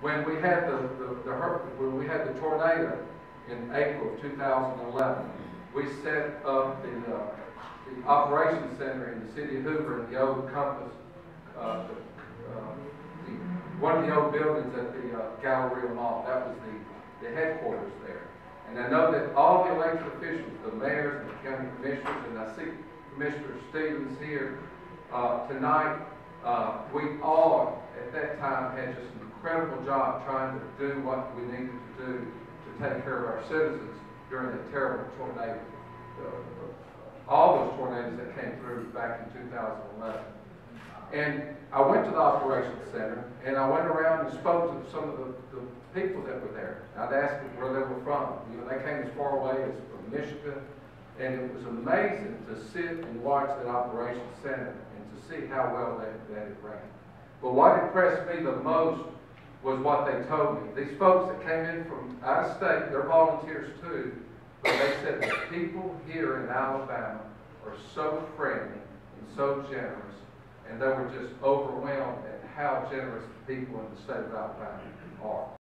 When we had the tornado in April of 2011, we set up the operations center in the city of Hoover in the old Compass, one of the old buildings at the Galleria Mall. That was the headquarters there. And I know that all the elected officials, the mayors and the county commissioners, and I see Commissioner Stevens here tonight, we all at that time had just an incredible job trying to do what we needed to do to take care of our citizens during that terrible tornado, all those tornadoes that came through back in 2011. And I went to the operations center, and I went around and spoke to some of the people that were there. I'd asked them where they were from. You know, they came as far away as from Michigan, and it was amazing to sit and watch that operations center and to see how well that it ran. But what impressed me the most was what they told me. These folks that came in from out of state, they're volunteers too, but they said the people here in Alabama are so friendly and so generous, and they were just overwhelmed at how generous the people in the state of Alabama are.